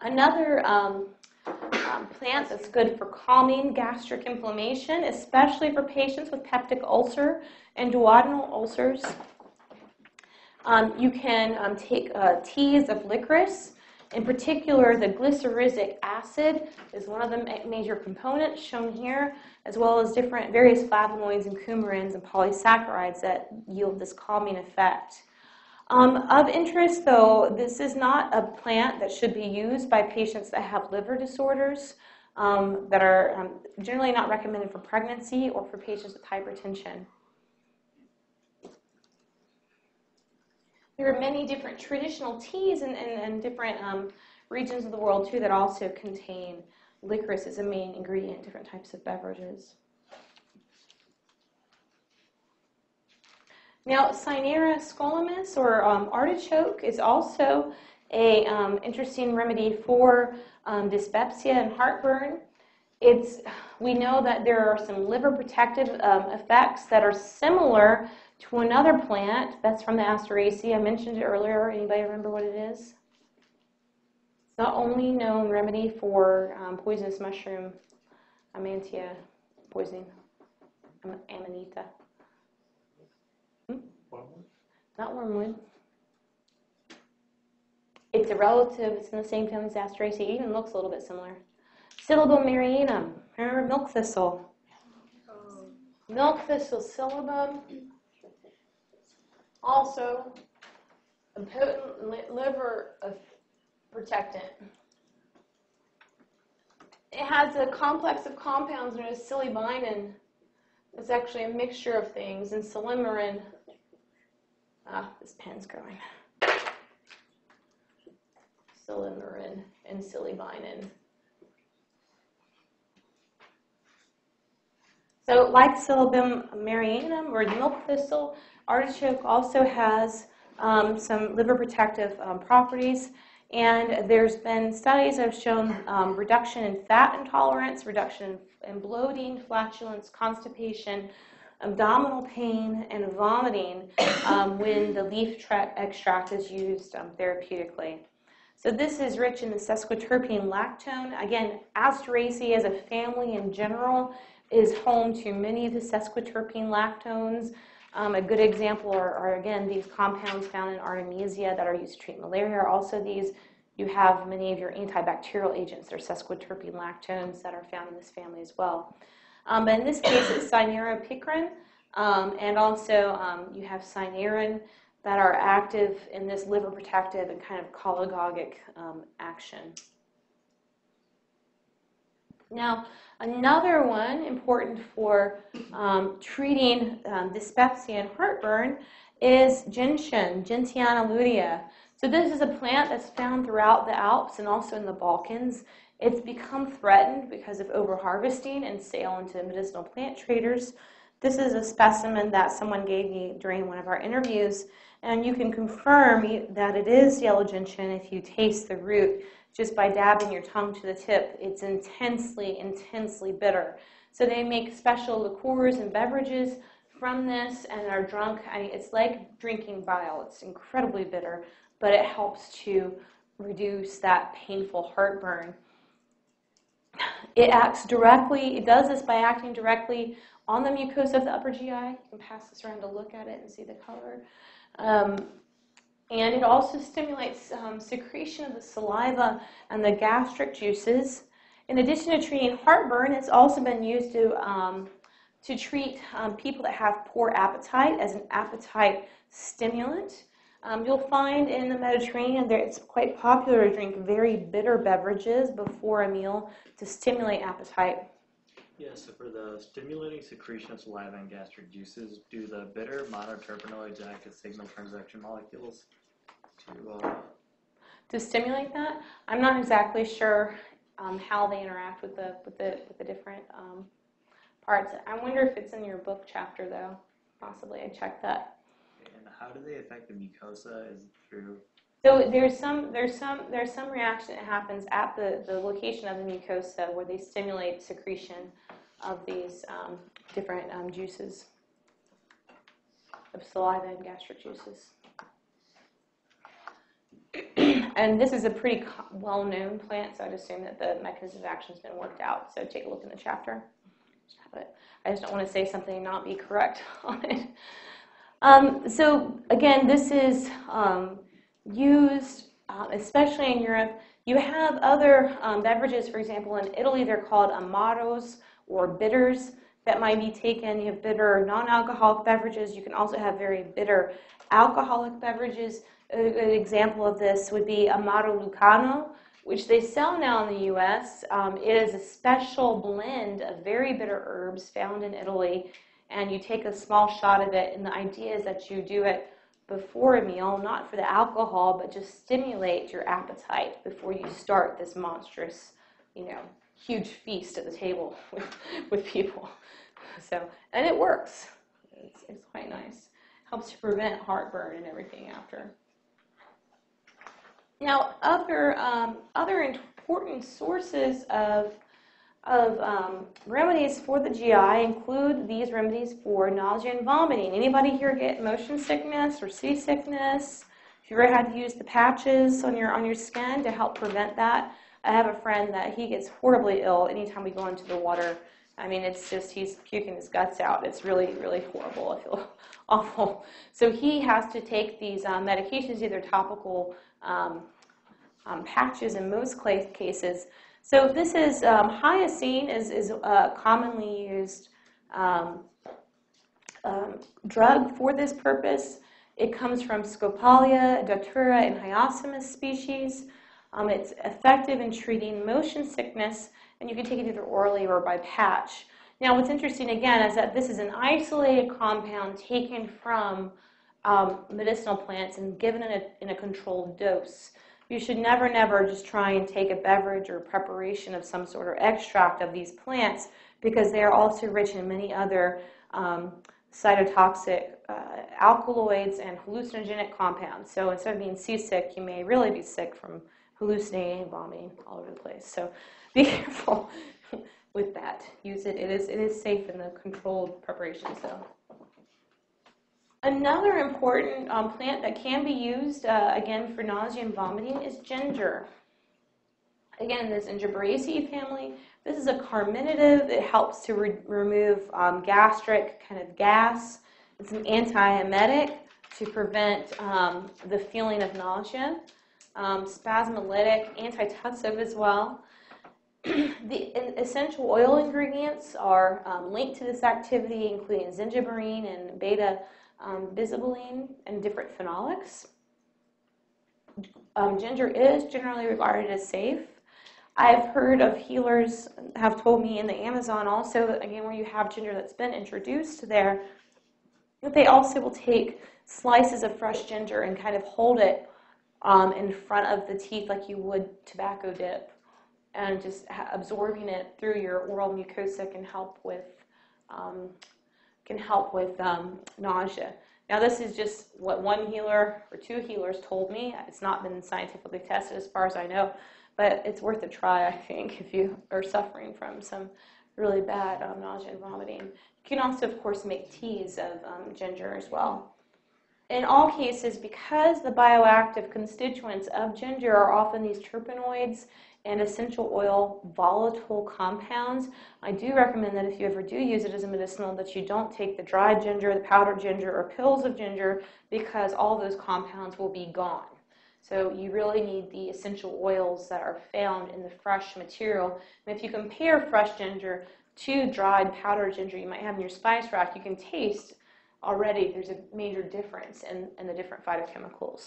Another um, um, plant that's good for calming gastric inflammation, especially for patients with peptic ulcer and duodenal ulcers. Um, you can um, take uh, teas of licorice In particular, the glycyrrhizic acid is one of the major components shown here, as well as different various flavonoids and coumarins and polysaccharides that yield this calming effect. Um, of interest, though, this is not a plant that should be used by patients that have liver disorders um, that are um, generally not recommended for pregnancy or for patients with hypertension. There are many different traditional teas in, in, in different um, regions of the world, too, that also contain licorice as a main ingredient in different types of beverages. Now, Cynara scolymus, or um, artichoke, is also an um, interesting remedy for um, dyspepsia and heartburn. It's, we know that there are some liver protective um, effects that are similar to another plant that's from the Asteraceae. I mentioned it earlier. Anybody remember what it is? It's the only known remedy for um, poisonous mushroom amanita poisoning. Amanita. Wormwood? Not wormwood. It's a relative. It's in the same family as Asteraceae. It even looks a little bit similar. Silybum marianum. Remember milk thistle? Oh. Milk thistle silybum. Also, a potent liver protectant. It has a complex of compounds known as silybinin. It's actually a mixture of things, and silymarin. Ah, this pen's growing. Silymarin and silybinin. So, like Silybum marianum or milk thistle, artichoke also has um, some liver protective um, properties, and there's been studies that have shown um, reduction in fat intolerance, reduction in bloating, flatulence, constipation, abdominal pain, and vomiting um, when the leaf extract is used um, therapeutically. So this is rich in the sesquiterpene lactone. Again, Asteraceae as a family in general is home to many of the sesquiterpene lactones. Um, a good example are, are, again, these compounds found in Artemisia that are used to treat malaria. Also, these, you have many of your antibacterial agents, or sesquiterpene lactones, that are found in this family as well. Um, but in this case, it's Cynara picrin, um, and also um, you have cynarin that are active in this liver protective and kind of cholinergic um, action. Now, another one important for um, treating um, dyspepsia and heartburn is gentian, Gentiana lutea. So this is a plant that's found throughout the Alps and also in the Balkans. It's become threatened because of overharvesting and sale into medicinal plant traders. This is a specimen that someone gave me during one of our interviews, and you can confirm that it is yellow gentian if you taste the root. Just by dabbing your tongue to the tip, it's intensely, intensely bitter. So they make special liqueurs and beverages from this and are drunk. I mean, it's like drinking bile. It's incredibly bitter, but it helps to reduce that painful heartburn. It acts directly, it does this by acting directly on the mucosa of the upper G I. You can pass this around to look at it and see the color. Um, And it also stimulates um, secretion of the saliva and the gastric juices. In addition to treating heartburn, it's also been used to, um, to treat um, people that have poor appetite as an appetite stimulant. Um, you'll find in the Mediterranean that it's quite popular to drink very bitter beverages before a meal to stimulate appetite. Yeah, so for the stimulating secretion of saliva and gastric juices, do the bitter monoterpenoids act as signal transduction molecules to, uh... to stimulate that? I'm not exactly sure um, how they interact with the, with the, with the different um, parts. I wonder if it's in your book chapter, though. Possibly, I checked that. And how do they affect the mucosa? Is it through... So there's some, there's, some, there's some reaction that happens at the, the location of the mucosa where they stimulate secretion of these um, different um, juices, of saliva and gastric juices. And this is a pretty well-known plant, so I'd assume that the mechanism of action has been worked out. So take a look in the chapter. I just don't want to say something and not be correct on it. Um, so again, this is... Um, used um, especially in Europe. You have other um, beverages, for example, in Italy, they're called amaros or bitters that might be taken. You have bitter non-alcoholic beverages. You can also have very bitter alcoholic beverages. A good example of this would be Amaro Lucano, which they sell now in the U S Um, it is a special blend of very bitter herbs found in Italy, and you take a small shot of it, and the idea is that you do it before a meal, not for the alcohol, but just stimulate your appetite before you start this monstrous, you know, huge feast at the table with, with people. So, and it works. It's, it's quite nice. Helps to prevent heartburn and everything after. Now, other, um, other important sources of, of um, remedies for the G I include these remedies for nausea and vomiting. Anybody here get motion sickness or seasickness? If you ever had to use the patches on your, on your skin to help prevent that? I have a friend that he gets horribly ill anytime we go into the water. I mean, it's just, he's puking his guts out. It's really, really horrible. I feel awful. So he has to take these um, medications, either topical Um, um, patches in most cases. So this is um, hyoscine is, is a commonly used um, um, drug for this purpose. It comes from Scopalia, Datura, and Hyoscyamus species. Um, it's effective in treating motion sickness, and you can take it either orally or by patch. Now what's interesting again is that this is an isolated compound taken from Um, medicinal plants and given in a, in a controlled dose. You should never, never just try and take a beverage or preparation of some sort or extract of these plants, because they are also rich in many other um, cytotoxic uh, alkaloids and hallucinogenic compounds. So instead of being seasick, you may really be sick from hallucinating and vomiting all over the place. So be careful with that. Use it. It is, it is safe in the controlled preparation. So. Another important um, plant that can be used, uh, again, for nausea and vomiting is ginger. Again, the Zingiberaceae family. This is a carminative. It helps to re remove um, gastric kind of gas. It's an antiemetic to prevent um, the feeling of nausea. Um, spasmolytic, antitussive as well. The essential oil ingredients are um, linked to this activity, including zingiberine and beta Um, bisabolene and different phenolics. Um, ginger is generally regarded as safe. I've heard of healers have told me in the Amazon also that, again, where you have ginger that's been introduced there, that they also will take slices of fresh ginger and kind of hold it um, in front of the teeth like you would tobacco dip, and just absorbing it through your oral mucosa can help with um, can help with um, nausea. Now this is just what one healer or two healers told me. It's not been scientifically tested as far as I know, but it's worth a try, I think, if you are suffering from some really bad um, nausea and vomiting. You can also, of course, make teas of um, ginger as well. In all cases, because the bioactive constituents of ginger are often these terpenoids and essential oil volatile compounds, I do recommend that if you ever do use it as a medicinal, that you don't take the dried ginger, the powdered ginger, or pills of ginger, because all those compounds will be gone. So you really need the essential oils that are found in the fresh material. And if you compare fresh ginger to dried powdered ginger you might have in your spice rack, you can taste already there's a major difference in, in the different phytochemicals.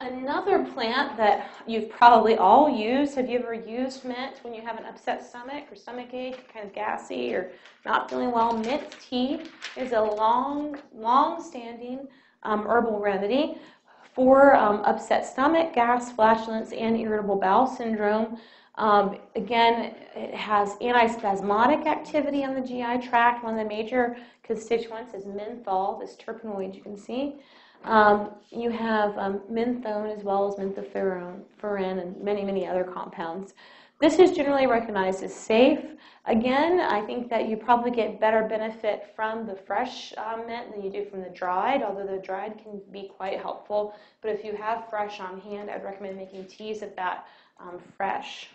Another plant that you've probably all used, have you ever used mint when you have an upset stomach or stomach ache, kind of gassy or not feeling well? Mint tea is a long, long-standing um, herbal remedy for um, upset stomach, gas, flatulence, and irritable bowel syndrome. Um, again, it has antispasmodic activity on the G I tract. One of the major constituents is menthol, this terpenoid you can see. Um, you have um, menthone as well as menthofuran and many, many other compounds. This is generally recognized as safe. Again, I think that you probably get better benefit from the fresh uh, mint than you do from the dried, although the dried can be quite helpful. But if you have fresh on hand, I'd recommend making teas of that um, fresh.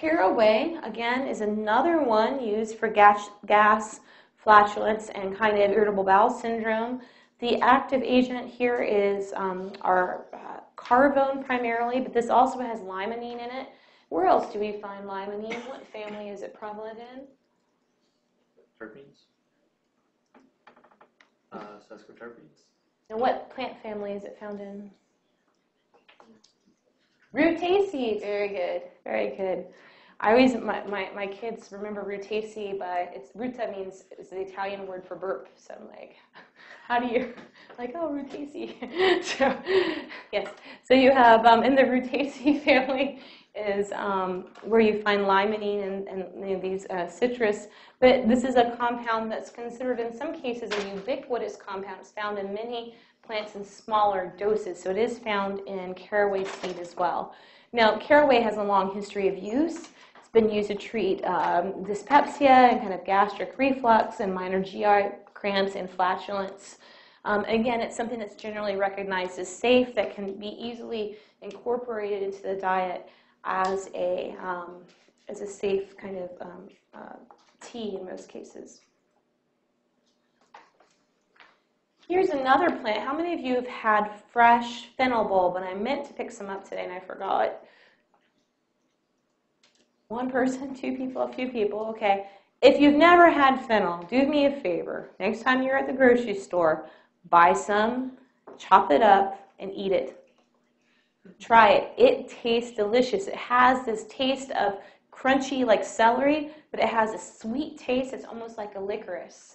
Caraway, again, is another one used for gas, gas flatulence, and kind of irritable bowel syndrome. The active agent here is um, our uh, carvone primarily, but this also has limonene in it. Where else do we find limonene? What family is it prevalent in? Terpenes. Uh, sesquiterpenes. And what plant family is it found in? Rutaceae. Very good. Very good. I always, my, my, my kids remember Rutaceae, but it's, ruta means, it's the Italian word for burp, so I'm like, how do you, like, oh, Rutaceae. So, yes, so you have, um, in the Rutaceae family is um, where you find limonene and, and you know, these uh, citrus, but this is a compound that's considered in some cases a ubiquitous compound. It's found in many plants in smaller doses, so it is found in caraway seed as well. Now, caraway has a long history of use. Been used to treat um, dyspepsia and kind of gastric reflux and minor G I cramps and flatulence. Um, again, it's something that's generally recognized as safe that can be easily incorporated into the diet as a, um, as a safe kind of um, uh, tea in most cases. Here's another plant. How many of you have had fresh fennel bulb? And I meant to pick some up today and I forgot. One person, two people, a few people, okay. If you've never had fennel, do me a favor. Next time you're at the grocery store, buy some, chop it up, and eat it. Try it. It tastes delicious. It has this taste of crunchy, like celery, but it has a sweet taste. It's almost like a licorice.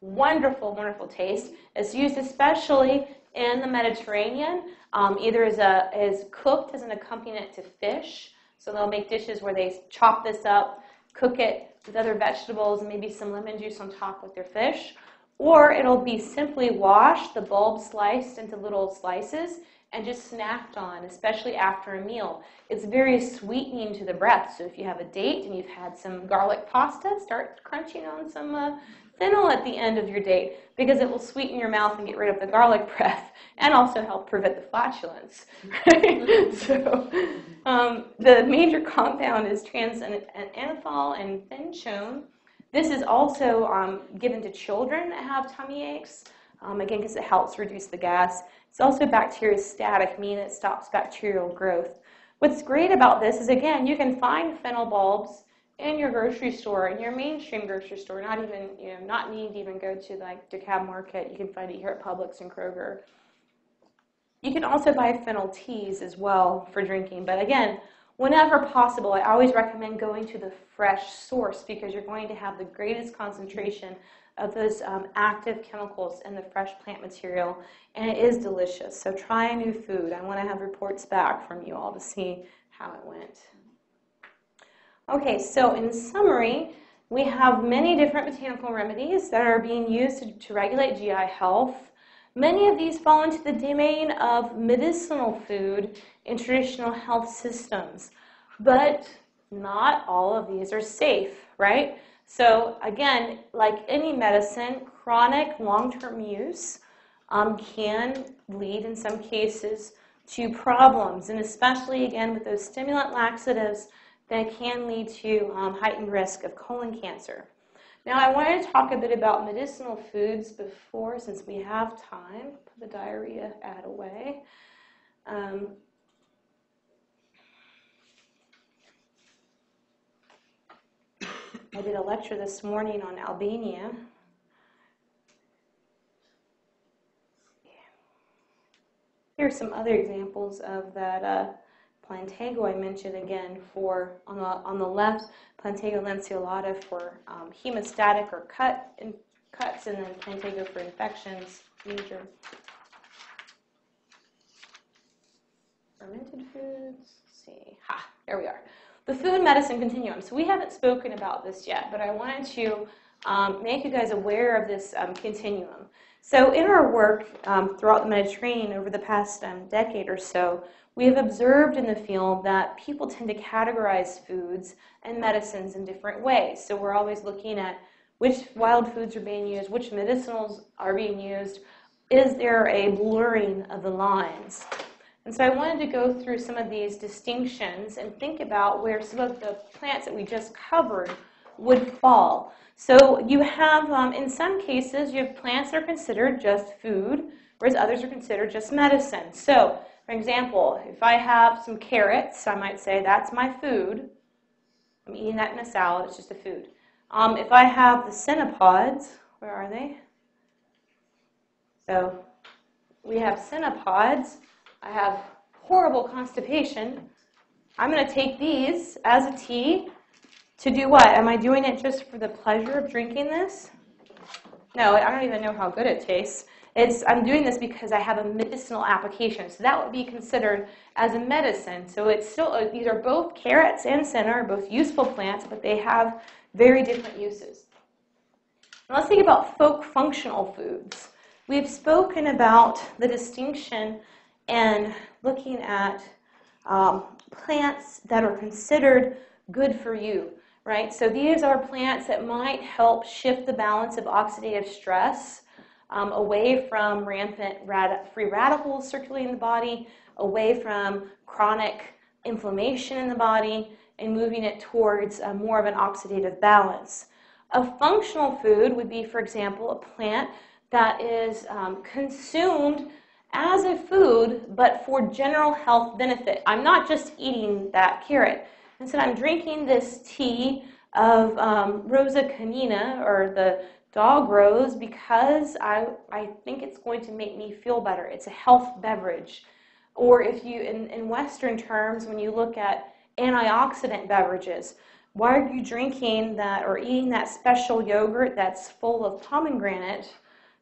Wonderful, wonderful taste. It's used especially in the Mediterranean, um, either as, a, as cooked as an accompaniment to fish. So they'll make dishes where they chop this up, cook it with other vegetables, and maybe some lemon juice on top with their fish. Or it'll be simply washed, the bulb sliced into little slices, and just snacked on, especially after a meal. It's very sweetening to the breath. So if you have a date and you've had some garlic pasta, start crunching on some uh, fennel at the end of your date, because it will sweeten your mouth and get rid of the garlic breath, and also help prevent the flatulence. Right? So um, the major compound is trans-anethol and fenchone. This is also um, given to children that have tummy aches, um, again, because it helps reduce the gas. It's also bacteriostatic, meaning it stops bacterial growth. What's great about this is, again, you can find fennel bulbs in your grocery store, in your mainstream grocery store, not even, you know, not need to even go to like DeKalb Market. You can find it here at Publix and Kroger. You can also buy fennel teas as well for drinking. But again, whenever possible, I always recommend going to the fresh source, because you're going to have the greatest concentration of those um, active chemicals in the fresh plant material, and it is delicious. So try a new food. I want to have reports back from you all to see how it went. Okay, so in summary, we have many different botanical remedies that are being used to, to regulate G I health. Many of these fall into the domain of medicinal food in traditional health systems, but not all of these are safe, right? So again, like any medicine, chronic long-term use um, can lead in some cases to problems, and especially again with those stimulant laxatives that can lead to um, heightened risk of colon cancer. Now I wanted to talk a bit about medicinal foods before, since we have time. Put the diarrhea ad away. Um, I did a lecture this morning on Albania. Yeah. Here are some other examples of that uh, Plantago I mentioned again for, on the, on the left, Plantago lanceolata for um, hemostatic or cut in, cuts, and then Plantago for infections, major. Fermented foods, let's see, ha, there we are. The food medicine continuum. So we haven't spoken about this yet, but I wanted to um, make you guys aware of this um, continuum. So in our work um, throughout the Mediterranean over the past um, decade or so, we have observed in the field that people tend to categorize foods and medicines in different ways. So we're always looking at which wild foods are being used, which medicinals are being used. Is there a blurring of the lines? And so I wanted to go through some of these distinctions and think about where some of the plants that we just covered would fall. So you have, um, in some cases, you have plants that are considered just food, whereas others are considered just medicine. So, for example, if I have some carrots, I might say that's my food. I'm eating that in a salad, it's just a food. Um, if I have the cynopods, where are they? So we have cynopods. I have horrible constipation. I'm going to take these as a tea to do what? Am I doing it just for the pleasure of drinking this? No, I don't even know how good it tastes. It's, I'm doing this because I have a medicinal application. So that would be considered as a medicine. So it's still, these are both carrots and senna are both useful plants, but they have very different uses. Now let's think about folk functional foods. We've spoken about the distinction and looking at um, plants that are considered good for you, right? So these are plants that might help shift the balance of oxidative stress um, away from rampant rad free radicals circulating in the body, away from chronic inflammation in the body, and moving it towards uh, more of an oxidative balance. A functional food would be, for example, a plant that is um, consumed as a food, but for general health benefit. I'm not just eating that carrot. Instead, I'm drinking this tea of um, Rosa canina, or the dog rose, because I, I think it's going to make me feel better. It's a health beverage. Or if you, in, in Western terms, when you look at antioxidant beverages, why are you drinking that or eating that special yogurt that's full of pomegranate?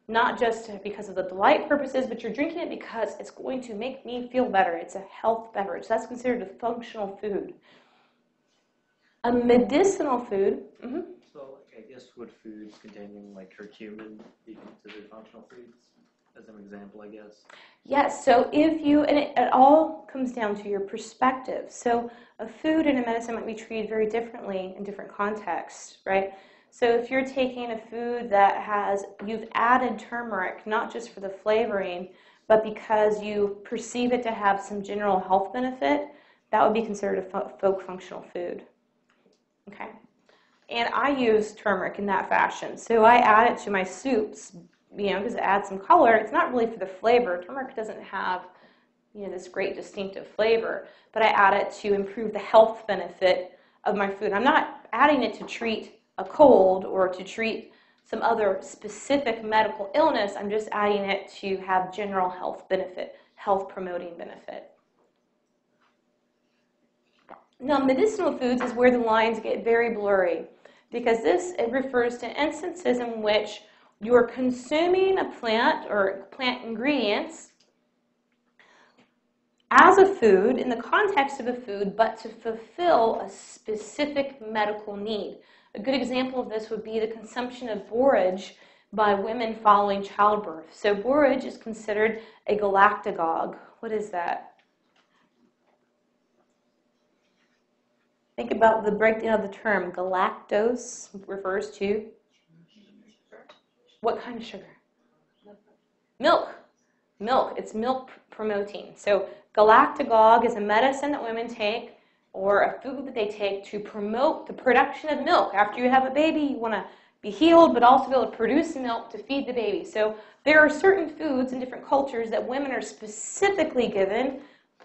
Not just because of the delight purposes, but you're drinking it because it's going to make me feel better. It's a health beverage. That's considered a functional food. A medicinal food. Mm-hmm. So I guess would foods containing like curcumin be considered functional foods? As an example, I guess. Yes, so if you, and it, it all comes down to your perspective. So a food and a medicine might be treated very differently in different contexts, right? So if you're taking a food that has, you've added turmeric, not just for the flavoring, but because you perceive it to have some general health benefit, that would be considered a folk functional food. Okay. And I use turmeric in that fashion. So I add it to my soups, you know, because it adds some color. It's not really for the flavor. Turmeric doesn't have, you know, this great distinctive flavor, but I add it to improve the health benefit of my food. I'm not adding it to treat a cold or to treat some other specific medical illness. I'm just adding it to have general health benefit, health promoting benefit. Now, medicinal foods is where the lines get very blurry, because this, it refers to instances in which you're consuming a plant or plant ingredients as a food in the context of a food, but to fulfill a specific medical need. A good example of this would be the consumption of borage by women following childbirth. So borage is considered a galactagogue. What is that? Think about the breakdown of the term. Galactose refers to what kind of sugar? Milk. Milk. It's milk promoting. So galactagogue is a medicine that women take, or a food that they take to promote the production of milk. After you have a baby, you want to be healed, but also be able to produce milk to feed the baby. So there are certain foods in different cultures that women are specifically given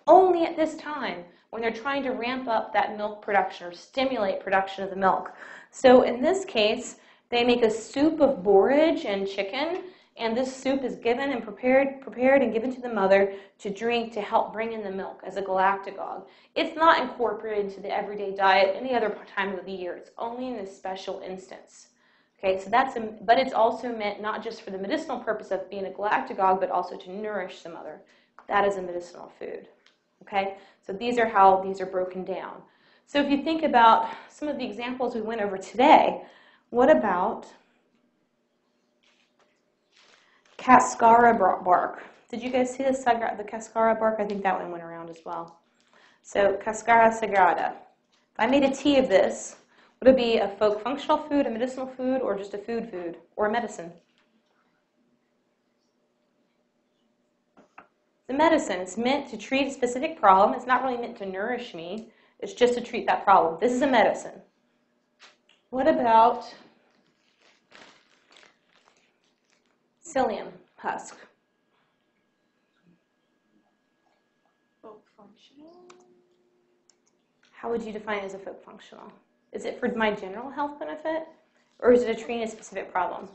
only at this time, when they're trying to ramp up that milk production or stimulate production of the milk. So in this case, they make a soup of borage and chicken, and this soup is given and prepared, prepared and given to the mother to drink to help bring in the milk as a galactagogue. It's not incorporated into the everyday diet any other time of the year. It's only in this special instance. Okay, so that's a, but it's also meant not just for the medicinal purpose of being a galactagogue, but also to nourish the mother. That is a medicinal food. Okay, so these are how these are broken down. So if you think about some of the examples we went over today, what about cascara bark? Did you guys see the, the cascara bark? I think that one went around as well. So cascara sagrada. If I made a tea of this, would it be a folk functional food, a medicinal food, or just a food food, or a medicine? The medicine, it's meant to treat a specific problem. It's not really meant to nourish me. It's just to treat that problem. This is a medicine. What about psyllium husk? Folk functional. How would you define it as a folk functional? Is it for my general health benefit, or is it a tree and a specific problem?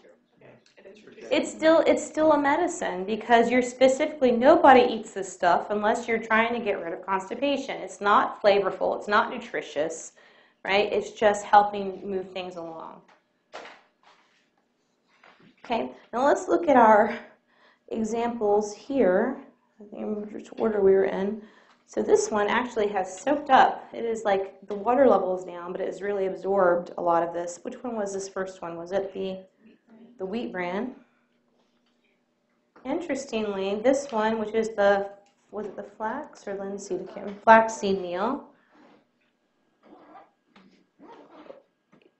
It's still it's still a medicine because you're specifically, nobody eats this stuff unless you're trying to get rid of constipation. It's not flavorful. It's not nutritious, right? It's just helping move things along. Okay, now let's look at our examples here. I think I remember which order we were in. So this one actually has soaked up. It is like the water level is down, but it has really absorbed a lot of this. Which one was this first one? Was it the... the wheat bran. Interestingly, this one, which is the, was it the flax or linseed? Flaxseed meal,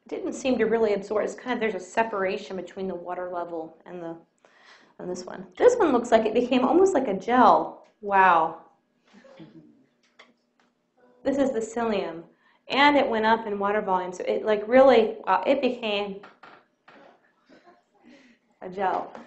didn't seem to really absorb. It's kind of, there's a separation between the water level and the, and this one. This one looks like it became almost like a gel. Wow. This is the psyllium, and it went up in water volume, so it like really, wow, it became a gel.